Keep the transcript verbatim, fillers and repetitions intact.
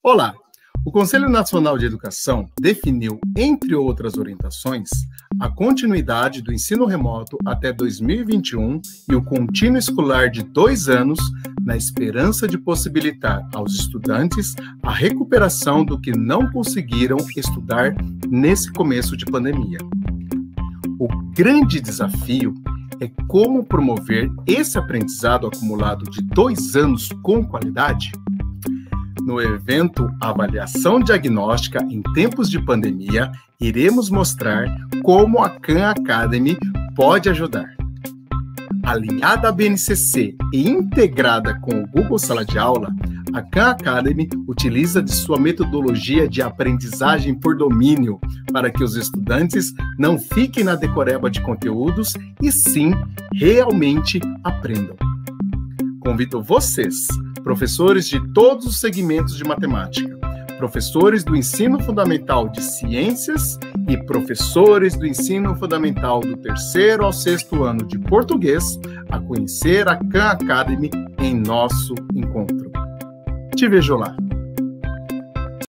Olá! O Conselho Nacional de Educação definiu, entre outras orientações, a continuidade do ensino remoto até dois mil e vinte e um e o contínuo escolar de dois anos, na esperança de possibilitar aos estudantes a recuperação do que não conseguiram estudar nesse começo de pandemia. O grande desafio é como promover esse aprendizado acumulado de dois anos com qualidade. No evento Avaliação Diagnóstica em Tempos de Pandemia, iremos mostrar como a Khan Academy pode ajudar. Alinhada à B N C C e integrada com o Google Sala de Aula, a Khan Academy utiliza de sua metodologia de aprendizagem por domínio para que os estudantes não fiquem na decoreba de conteúdos e sim realmente aprendam. Convido vocês, professores de todos os segmentos de matemática, professores do ensino fundamental de ciências e professores do ensino fundamental do terceiro ao sexto ano de português, a conhecer a Khan Academy em nosso encontro. Te vejo lá!